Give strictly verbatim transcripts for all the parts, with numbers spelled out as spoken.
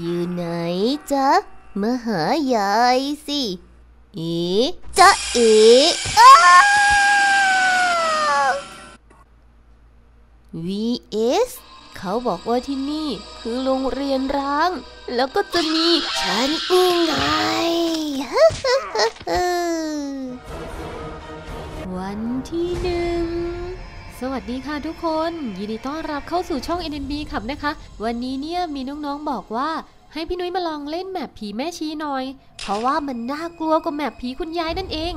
อยู่ไหนจ๊ะมาหายายสิอีจ๊ะอีวีเอสเขาบอกว่าที่นี่คือโรงเรียนร้างแล้วก็จะมีฉันอีกไงวันที่หนึ่งสวัสดีค่ะทุกคนยินดีต้อนรับเข้าสู่ช่อง เอ็น เอ็น บี ขับนะคะวันนี้เนี่ยมีน้องๆบอกว่าให้พี่นุ้ยมาลองเล่นแมปผีแม่ชีหน่อยเพราะว่ามันน่ากลัวกว่าแมปผีคุณยายนั่นเอง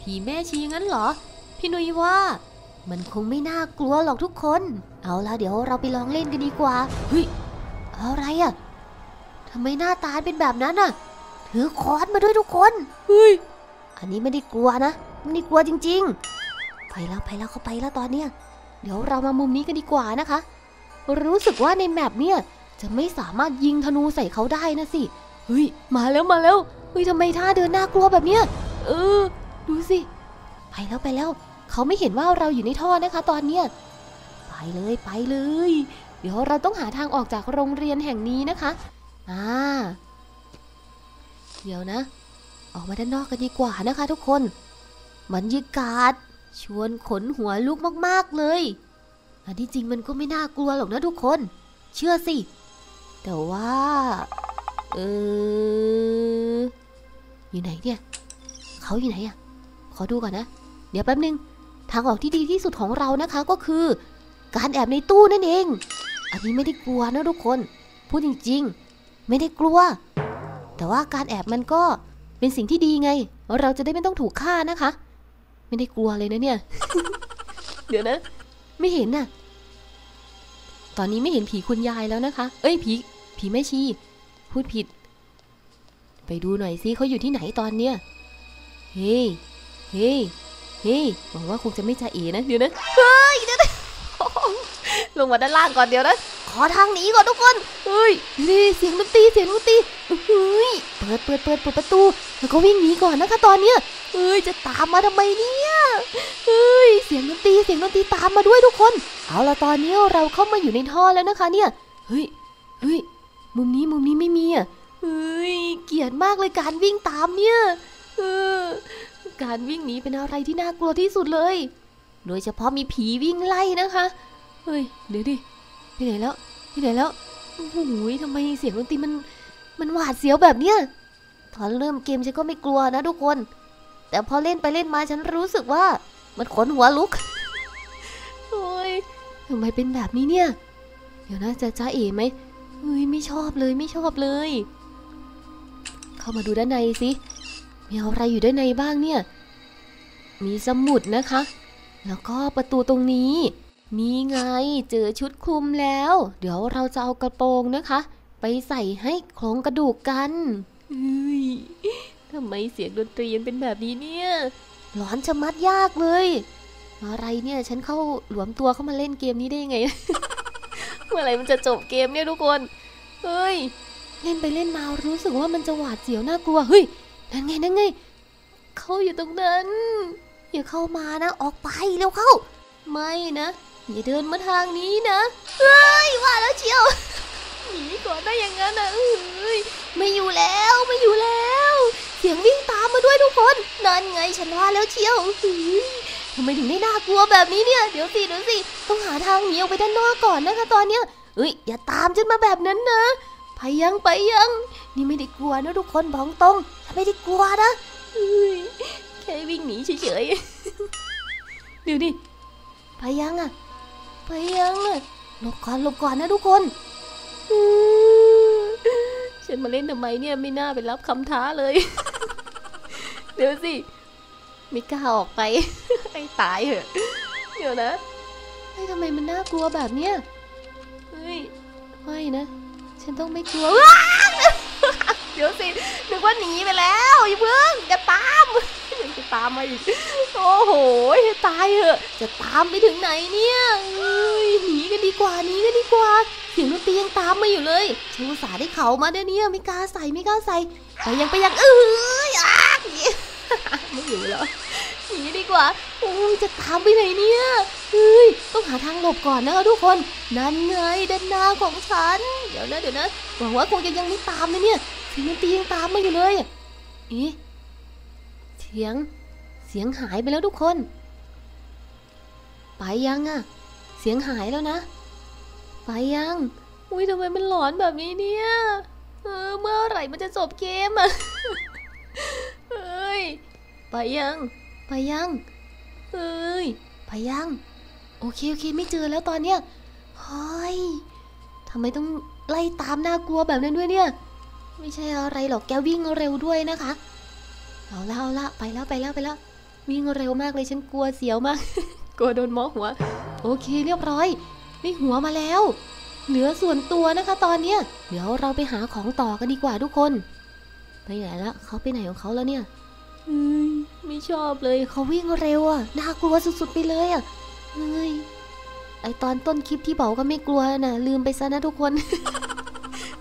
ผีแม่ชีงั้นเหรอพี่นุ้ยว่ามันคงไม่น่ากลัวหรอกทุกคนเอาละเดี๋ยวเราไปลองเล่นกันดีกว่าเฮ้ยอะไรอ่ะทำไมหน้าตาเป็นแบบนั้นอ่ะถือค้อนมาด้วยทุกคนเฮ้ยอันนี้ไม่ได้กลัวนะไม่ได้กลัวจริงๆไปแล้วไปแล้วเขาไปแล้วตอนเนี้ยเดี๋ยวเรามามุมนี้กันดีกว่านะคะรู้สึกว่าในแมปเนี่ยจะไม่สามารถยิงธนูใส่เขาได้นะสิเฮ้ยมาแล้วมาแล้วเฮ้ยทำไมท่าเดินน่ากลัวแบบเนี้ยเออดูสิไปแล้วไปแล้วเขาไม่เห็นว่าเราอยู่ในท่อนะคะตอนเนี้ยไปเลยไปเลยเดี๋ยวเราต้องหาทางออกจากโรงเรียนแห่งนี้นะคะอ่าเดี๋ยวนะออกมาด้านนอกกันดีกว่านะคะทุกคนบรรยากาศชวนขนหัวลุกมากๆเลยอันที่จริงมันก็ไม่น่ากลัวหรอกนะทุกคนเชื่อสิแต่ว่าเอออยู่ไหนเนี่ยเขาอยู่ไหนอ่ะขอดูก่อนนะเดี๋ยวแป๊บนึงทางออกที่ดีที่สุดของเรานะคะก็คือการแอบในตู้นั่นเองอันนี้ไม่ได้กลัวนะทุกคนพูดจริงๆไม่ได้กลัวแต่ว่าการแอบมันก็เป็นสิ่งที่ดีไงเราจะได้ไม่ต้องถูกฆ่านะคะไม่ได้กลัวเลยนะเนี่ย เดี๋ยวนะไม่เห็นน่ะตอนนี้ไม่เห็นผีคุณยายแล้วนะคะเอ้ยผีผีแม่ชีพูดผิดไปดูหน่อยซิเขาอยู่ที่ไหนตอนเนี้ยเฮ้เฮ้เฮ้หวังว่าคงจะไม่จ่าเอ๋นะเดี๋ยวนะเฮ้ยเดี๋ยวนะลงมาด้านล่างก่อนเดี๋ยวนะขอทางหนีก่อนทุกคนเฮ้ยนี่เสียงดนตรีเสียงดนตรีเฮ้ยเปิดเปิดเปิดเปิดประตูแล้วก็วิ่งหนีก่อนนะคะตอนเนี้ยเฮ้ยจะตามมาทำไมเนี่ยเฮ้ยเสียงดนตรีเสียงดนตรีตามมาด้วยทุกคนเอาละตอนนี้เราเข้ามาอยู่ในท่อแล้วนะคะเนี่ยเฮ้ยเฮ้ยมุมนี้มุมนี้ไม่มีอ่ะเฮ้ยเกลียดมากเลยการวิ่งตามเนี่ยเออการวิ่งหนีเป็นอะไรที่น่ากลัวที่สุดเลยโดยเฉพาะมีผีวิ่งไล่นะคะเฮ้ยเดี๋ยวดิไปไหนแล้วไปไหนแล้วโอ้โหทำไมเสียงดนตรีมันมันหวาดเสียวแบบเนี้ยตอนเริ่มเกมฉันก็ไม่กลัวนะทุกคนแต่พอเล่นไปเล่นมาฉันรู้สึกว่ามันขนหัวลุกโอ้ยทำไมเป็นแบบนี้เนี่ยเดี๋ยวนะจะจ้าเอ๋ไหมเฮ้ยไม่ชอบเลยไม่ชอบเลยเข้ามาดูด้านในสิมีอะไรอยู่ด้านในบ้างเนี่ยมีสมุดนะคะแล้วก็ประตูตรงนี้นี่ไงเจอชุดคลุมแล้วเดี๋ยวเราจะเอากระโปรงนะคะไปใส่ให้โครงกระดูกกันเฮ้ยทำไมเสียงดนตรีมันเป็นแบบนี้เนี่ยร้อนชะมัดยากเลยอะไรเนี่ยฉันเข้าหลวมตัวเข้ามาเล่นเกมนี้ได้ยังไง เมื่อไหร่มันจะจบเกมเนี่ยทุกคนเฮ้ยเล่นไปเล่นมารู้สึกว่ามันจะหวาดเสียวน่ากลัวเฮ้ยนั่นไงนั่นไงเขาอยู่ตรงนั้นอย่าเข้ามานะออกไปเร็วเข้าไม่นะอย่าเดินมาทางนี้นะเฮ้ยว่าแล้วเชียวหนีก่อนได้ยังงั้นนะเอ้ยไม่อยู่แล้วไม่อยู่แล้วเสียงวิ่งตามมาด้วยทุกคนนั่นไงฉันว่าแล้วเชียวทำไมถึงได้น่ากลัวแบบนี้เนี่ยเดี๋ยวสิเดี๋ยวสิต้องหาทางหนีออกไปด้านนอกก่อนนะคะตอนเนี้ยเอ้ยอย่าตามฉันมาแบบนั้นนะไปยังไปยังนี่ไม่ได้กลัวนะทุกคนบอกตรงไม่ได้กลัวนะแค่วิ่งหนีเฉยๆเดี๋ยวดิไปยังอ่ะไปยังอ่ะหลบก่อนหลบก่อนนะทุกคนฉันมาเล่นทำไมเนี่ยไม่น่าไปรับคำท้าเลย เดี๋ยวสิไม่กล้าออกไป ไอ้ตายเหอะ เดี๋ยวนะไอ้ทำไมมันน่ากลัวแบบเนี้ยเฮ้ยไม่นะฉันต้องไม่กลัว เดี๋ยวสินึกว่าหนีไปแล้วอย่าเพิ่งอย่าตามยังจะตามมาอีกโอ้โหตายเหอะจะตามไปถึงไหนเนี่ยหนีกันดีกว่าหนีกันดีกว่าเสียงดนตรียังตามมาอยู่เลยชูสาได้เขามาได้เนี่ยไม่กล้าใส่ไม่กล้าใส่ไปยังไปยังเอออ้าไม่อยู่แล้ว หนีดีกว่าโอ้ยจะตามไปไหนเนี่ยเฮ้ยต้องหาทางหลบก่อนนะคะทุกคนนั่นไงด้านหน้าของฉันเดี๋ยวนะเดี๋ยวนะหวังว่าคงจะยังไม่ตามนะเนี่ยเสียงตียังตามมาอยู่เลยเอ๊ะเสียงเสียงหายไปแล้วทุกคนไปยังอะเสียงหายแล้วนะไปยังอุ้ยทำไมมันหลอนแบบนี้เนี่ยเออเมื่อไหร่มันจะจบเกมอะเฮ้ยไปยังไปยังเฮ้ยไปยังโอเคโอเคไม่เจอแล้วตอนเนี้ยเฮ้ยทำไมต้องไล่ตามน่ากลัวแบบนั้นด้วยเนี่ยไม่ใช่อะไรหรอกแกวิ่งเร็วด้วยนะคะเอาละเอาละไปแล้วไปแล้วไปแล้ววิ่งเร็วมากเลยฉันกลัวเสียวมากกลัวโดนมอหัวโอเคเรียบร้อยได้หัวมาแล้วเหลือส่วนตัวนะคะตอนเนี้ยเดี๋ยวเราไปหาของต่อกันดีกว่าทุกคนไปไหนละเขาไปไหนของเขาแล้วเนี่ยเฮ้ยไม่ชอบเลยเขาวิ่งเร็วอ่ะน่ากลัวสุดๆไปเลยอ่ะเฮ้ยไอตอนต้นคลิปที่บอกก็ไม่กลัวนะลืมไปซะนะทุกคน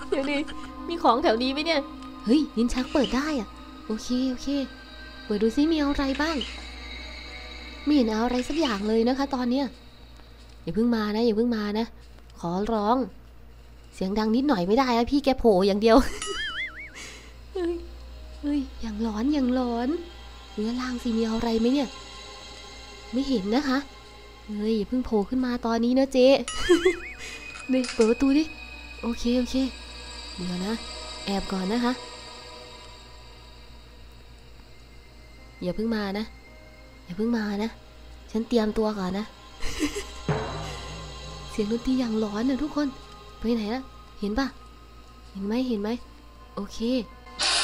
เดี๋ยวดิมีของแถวนี้ไหมเนี่ยเฮ้ยลิ้นชักเปิดได้อ่ะโอเคโอเคเปิดดูซิมีอะไรบ้างไม่เห็นอะไรสักอย่างเลยนะคะตอนเนี้ยอย่าเพิ่งมานะอย่าเพิ่งมานะขอร้องเสียงดังนิดหน่อยไม่ได้นะพี่แกโผล่อย่างเดียวเฮ้ยเฮ้ยอย่างร้อนอย่างร้อนเนื้อล่างสิมีอะไรไหมเนี่ยไม่เห็นนะคะเฮ้ยอย่าเพิ่งโผล่ขึ้นมาตอนนี้นะเจ๊เดี๋ยวเปิดประตูดิโอเคโอเคเดี๋ยวนะแอบก่อนนะคะอย่าเพิ่งมานะอย่าเพิ่งมานะฉันเตรียมตัวก่อนนะ เสียงดนตรีอย่างร้อนนะทุกคนไปไหนละเห็นปะเห็นไหมเห็นไหมโอเค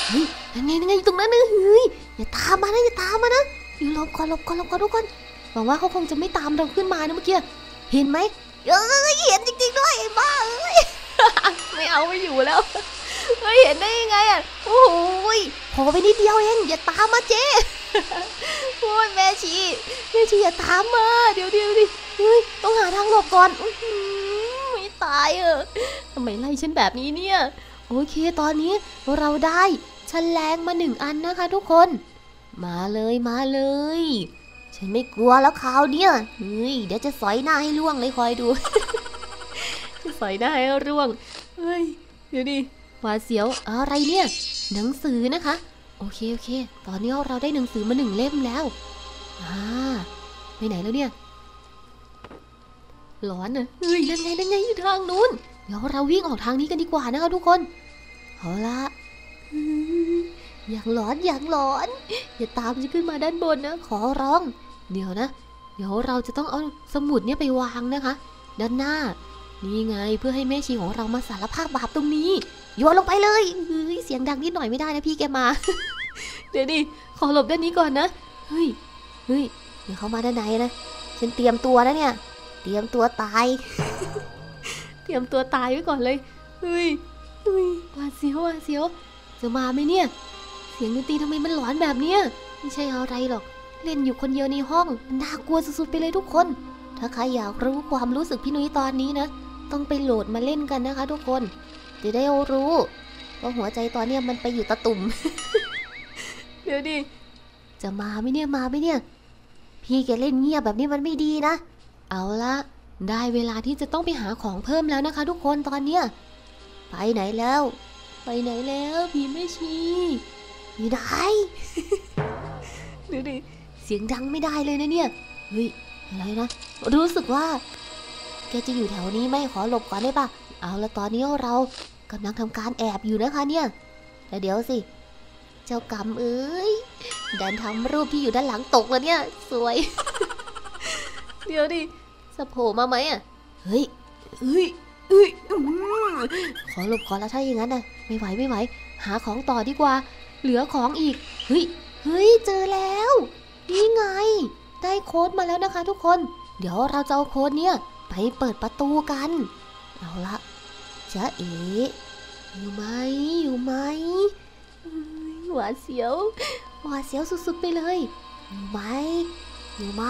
เฮ้ยยังไงยังไงอยู่ตรงนั้นนะเฮ้ยอย่าตามมานะอย่าตามมานะอยู่หลบก่อนหลบก่อนหลบก่อนทุกคนหวังว่าเขาคงจะไม่ตามเราขึ้นมานะเมื่อกี้เห็นไหมเอ้ยเห็นจริงๆด้วยบ้าเอ้ย ไม่เอาไม่อยู่แล้ว เห็นได้ยังไงอ่ะโอ้ยขอไปนิดเดียวเองอย่าตามมาเจ๊โอ้ยแม่ชีแม่ชีอย่าตามมาเดี๋ยวเดี๋ยวดิเฮ้ยต้องหาทางหลบก่อนไม่ตายเออทำไมไล่ฉันแบบนี้เนี่ยโอเคตอนนี้เราได้แฉลงมาหนึ่งอันนะคะทุกคนมาเลยมาเลยฉันไม่กลัวแล้วคราวเนี่ยเฮ้ยเดี๋ยวจะสอยหน้าให้ร่วงเลยคอยดู จะสอยหน้าให้ร่วงเฮ้ยเดี๋ยวดิหวาดเสียวอะไรเนี่ยหนังสือนะคะโอเคโอเคตอนนี้เราได้หนังสือมาหนึ่งเล่มแล้วอ่าไปไหนแล้วเนี่ยร้อนนะเฮ้ยนั่นไงนั่นไงอยู่ทางนู้นเดี๋ยวเราวิ่งออกทางนี้กันดีกว่านะคะทุกคนเอาละอย่างหลอนอย่างหลอนอย่าตามจะขึ้นมาด้านบนนะขอร้องเดี๋ยวนะเดี๋ยวเราจะต้องเอาสมุดเนี่ยไปวางนะคะด้านหน้านี่ไงเพื่อให้แม่ชีของเรามาสารภาพบาปตรงนี้โยนลงไปเลยเฮ้ยเสียงดังนิดหน่อยไม่ได้นะพี่แกมา เดี๋ยวดิขอหลบด้านนี้ก่อนนะเฮ้ยเฮ้ยเดี๋ยวเขามาด้านในนะฉันเตรียมตัวนะเนี่ยเตรียมตัวตาย เตรียมตัวตายไว้ก่อนเลยเฮ้ยเฮ้ยหวาดเสียวหวาดเสียวจะมาไหมเนี่ยเสียงดนตรีทำไมมันหลอนแบบเนี้ยไม่ใช่อะไรหรอกเล่นอยู่คนเดียวในห้องมันน่ากลัวสุดๆไปเลยทุกคนถ้าใครอยากรู้ความรู้สึกพี่นุ้ยตอนนี้นะต้องไปโหลดมาเล่นกันนะคะทุกคนจะได้รู้ว่าหัวใจตอนเนี้ยมันไปอยู่ตะตุ่ม เดี๋ยวดิจะมาไหมเนี่ยมาไหมเนี่ยพี่แกเล่นเงียบแบบนี้มันไม่ดีนะเอาละได้เวลาที่จะต้องไปหาของเพิ่มแล้วนะคะทุกคนตอนเนี้ยไปไหนแล้วไปไหนแล้วผีแม่ชีอยู่ไหน เดี๋ยวดิเสียงดังไม่ได้เลยนะเนี่ยเฮ้ยอะไรนะรู้สึกว่าแกจะอยู่แถวนี้ไหมขอหลบก่อนได้ปะเอาละตอนนี้เรากำลังทำการแอบอยู่นะคะเนี่ยแต่เดี๋ยวสิเจ้ากรรมเอ้ยดันทำรูปที่อยู่ด้านหลังตกแล้วเนี่ยสวย เดี๋ยวดิสะโผล่มาไหมอ่ะเฮ้ยเฮ้ยเฮ้ยขอหลบก่อนแล้วถ้าอย่างนั้นนะไม่ไหวไม่ไหวหาของต่อดีกว่าเหลือของอีกเฮ้ยเฮ้ยเจอแล้วนี่ไงได้โค้ดมาแล้วนะคะทุกคนเดี๋ยวเราจะเอาโค้ดเนี่ยไปเปิดประตูกันเอาละจ๊ะเอ๋อยู่ไหมอยู่ไหมหวาดเสียวหวาดเสียวสุดๆไปเลยอยู่ไหมอยู่ไหม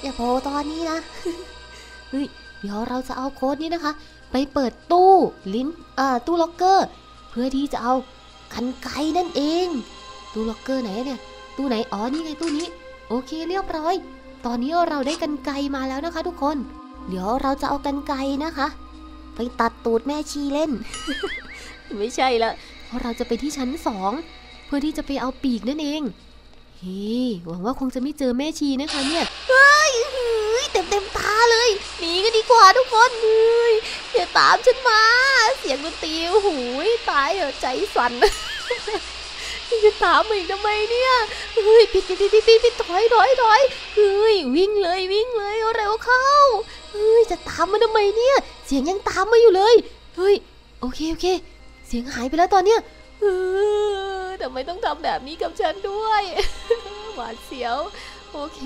อย่าโผล่ตอนนี้นะเฮ้ยเดี๋ยวเราจะเอาโค้ดนี้นะคะไปเปิดตู้ลิ้นเอ่อตู้ล็อกเกอร์เพื่อที่จะเอากรรไกรนั่นเองตู้ล็อกเกอร์ไหนเนี่ยตู้ไหนอ๋อนี่ไงตู้นี้ โอเคเรียบร้อยตอนนี้เราได้กรรไกรมาแล้วนะคะทุกคนเดี๋ยวเราจะเอากรรไกรนะคะไปตัดตูดแม่ชีเล่น ไม่ใช่ละเพราะเราจะไปที่ชั้นสองเพื่อที่จะไปเอาปีกนั่นเองเฮ้หวังว่าคงจะไม่เจอแม่ชีนะคะเนี่ยเฮ้ยเต็มเต็มตาเลยหนีกันดีกว่าทุกคนเลยอย่าตามฉันมาเสียงดนตรีหูยตายเหรอใจสั่นจะตามอีกทำไมเนี่ยเฮ้ยปิดปิดปิดปิดปิดถอยถอยถอยเฮ้ยวิ่งเลยวิ่งเลยเร็วเข้าเฮ้ยจะตามมันทำไมเนี่ยเสียงยังตามมาอยู่เลยเฮ้ยโอเคโอเคเสียงหายไปแล้วตอนเนี้ยเออทำไมต้องทำแบบนี้กับฉันด้วยหวาดเสียวโอเค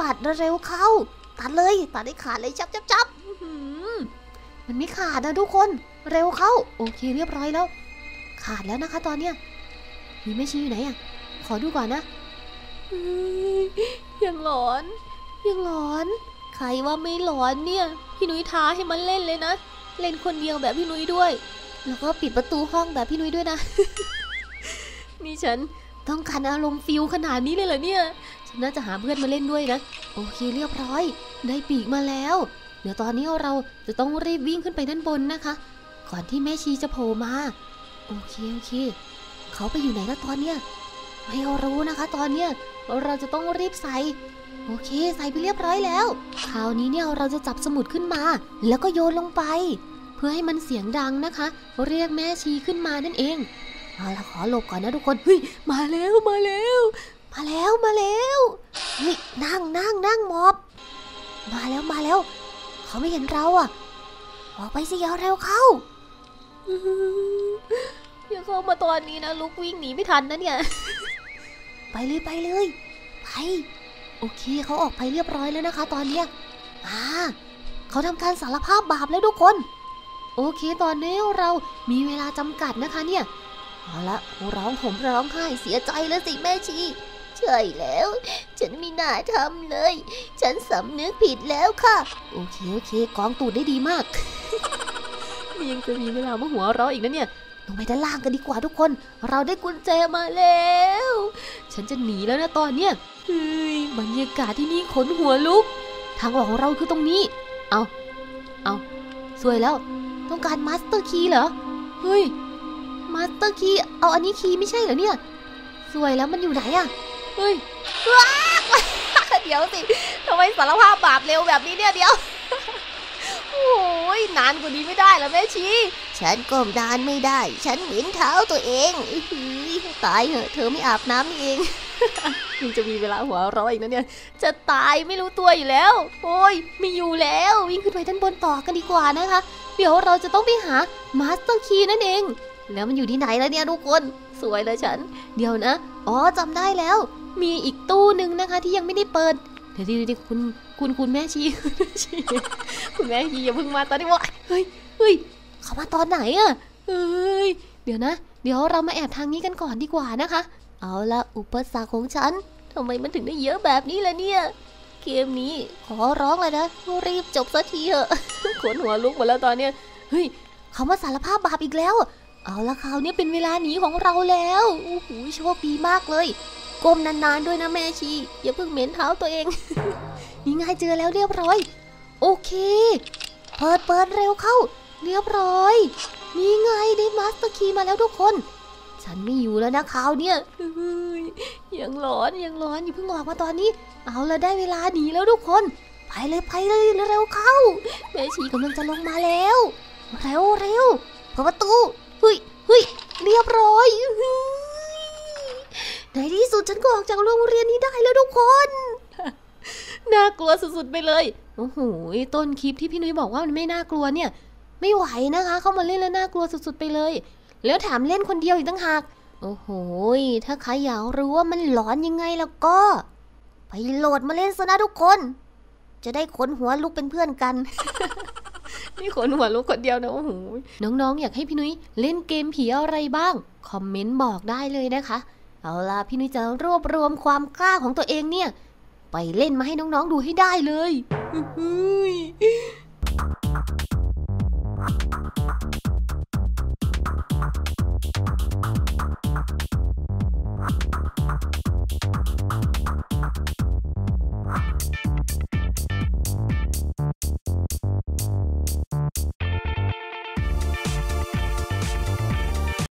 ตัดเร็วเข้าตัดเลยตัดให้ขาดเลยจับจับจับมันไม่ขาดนะทุกคนเร็วเข้าโอเคเรียบร้อยแล้วขาดแล้วนะคะตอนเนี้ยมีแม่ชีอยู่ไหนอ่ะขอดูก่อนนะยังหลอนยังหลอนใครว่าไม่หลอนเนี่ยพี่นุ้ยท้าให้มันเล่นเลยนะเล่นคนเดียวแบบพี่นุ้ยด้วยแล้วก็ปิดประตูห้องแบบพี่นุ้ยด้วยนะ นี่ฉันต้องการอารมณ์ฟิลขนาดนี้เลยเหรอเนี่ยฉันน่าจะหาเพื่อนมาเล่นด้วยนะโอเคเรียบร้อยได้ปีกมาแล้วเดี๋ยวตอนนี้เราจะต้องรีบวิ่งขึ้นไปด้านบนนะคะก่อนที่แม่ชีจะโผล่มาโอเคโอเคเขาไปอยู่ไหนแล้วตอนเนี้ยไม่รู้นะคะตอนเนี้ยเราจะต้องรีบใส่โอเคใส่ไปเรียบร้อยแล้วคราวนี้เนี่ยเราจะจับสมุดขึ้นมาแล้วก็โยนลงไปเพื่อให้มันเสียงดังนะคะเรียกแม่ชีขึ้นมานั่นเองเอาละขอหลบก่อนนะทุกคนเฮ้ยมาแล้วมาแล้วมาแล้วมาแล้วเฮ้ยนั่งนั่งนั่งมอบมาแล้วมาแล้วเขาไม่เห็นเราอ่ะออกไปสิเร็วเข้าอย่าเข้ามาตอนนี้นะลุกวิ่งหนีไม่ทันนะเนี่ยไปเลยไปเลยไปโอเคเขาออกไปเรียบร้อยแล้วนะคะตอนเนี้ยมาเขาทำการสารภาพบาปแล้วทุกคนโอเคตอนนี้เรามีเวลาจำกัดนะคะเนี่ยเอาละร้องผมร้องไห้เสียใจแล้วสิแม่ชีใช่แล้วฉันไม่น่าทำเลยฉันสำนึกผิดแล้วค่ะโอเคโอเคกองตูดได้ดีมากยังจะมีเวลามาหัวเราะอีกนะเนี่ยลงไปด้านล่างกันดีกว่าทุกคนเราได้กุญแจมาแล้วฉันจะหนีแล้วนะตอนเนี้ยเฮ้ยบรรยากาศที่นี่ขนหัวลุกทางออกของเราคือตรงนี้เอาเอาสวยแล้วต้องการมาสเตอร์คีย์เหรอเฮ้ยมาสเตอร์คีย์เอาอันนี้คีย์ไม่ใช่เหรอเนี่ยสวยแล้วมันอยู่ไหนอะเฮ้ยว้า เดี๋ยวสิทำไมสารภาพบาปเร็วแบบนี้เนี่ยเดี๋ยวโอ้ยนานกว่านี้ไม่ได้แล้วแม่ชีฉันก้มดานไม่ได้ฉันเหม็นเท้าตัวเองตายเหอะเธอไม่อาบน้ำนี่เองยังจะมีเวลาหัวเราะอีกนะเนี่ยจะตายไม่รู้ตัวอยู่แล้วโอ้ยไม่อยู่แล้ววิ่งขึ้นไปด้านบนต่อกันดีกว่านะคะเดี๋ยวเราจะต้องไปหามาสเตอร์คีย์นั่นเองแล้วมันอยู่ที่ไหนแล้วเนี่ยทุกคนสวยเลยฉันเดี๋ยวนะอ๋อจำได้แล้วมีอีกตู้หนึ่งนะคะที่ยังไม่ได้เปิดเดี๋ยวดิคุณคุณคุณแม่ชีคุณแม่ชีอย่าเพิ่งมาตอนนี้วะเฮ้ยเฮ้ยเขามาตอนไหนอ่ะเอ้ยเดี๋ยวนะเดี๋ยวเรามาแอบทางนี้กันก่อนดีกว่านะคะเอาละอุปสรรคของฉันทำไมมันถึงได้เยอะแบบนี้ล่ะเนี่ยเกมนี้ขอร้องเลยนะรีบจบสักทีเถอะขนหัวลุกหมดแล้วตอนเนี้ยเฮ้ยเขามาสารภาพบาปอีกแล้วเอาละคราวนี้เป็นเวลาหนีของเราแล้วโอ้โหโชคดีมากเลยก้มนานๆด้วยนะแม่ชีอย่าเพิ่งเหม็นเท้าตัวเองนี่ไงเจอแล้วเรียบร้อยโอเคเปิดเปิดเร็วเข้าเรียบร้อยนี่ไงได้มาสเตอร์คีย์มาแล้วทุกคนฉันไม่อยู่แล้วนะคราวเนี้ยยังร้อนยังร้อนอยู่เพิ่งออกมาตอนนี้เอาละได้เวลาหนีแล้วทุกคนไปเลยไปเลยเร็วเข้าแม่ชีกำลังจะลงมาแล้วเร็วเร็วเปิดประตูเฮ้ยเฮ้ยเรียบร้อยในที่สุดฉันก็ออกจากโรงเรียนนี้ได้แล้วทุกคนน่ากลัวสุดๆไปเลยโอ้โหต้นคลิปที่พี่นุ้ยบอกว่ามันไม่น่ากลัวเนี่ยไม่ไหวนะคะเข้ามาเล่นแล้วน่ากลัวสุดๆไปเลยแล้วถามเล่นคนเดียวอีกตั้งหากโอ้โหถ้าใครอยากรู้ว่ามันหลอนยังไงแล้วก็ไปโหลดมาเล่นซะนะทุกคนจะได้ขนหัวลุกเป็นเพื่อนกัน นี่ขนหัวลุกคนเดียวนะโอ้โหน้องๆอยากให้พี่นุ้ยเล่นเกมผีอะไรบ้างคอมเมนต์บอกได้เลยนะคะเอาล่ะพี่นุ้ยจะรวบรวมความกล้าของตัวเองเนี่ยไปเล่นมาให้น้องๆดูให้ได้เลย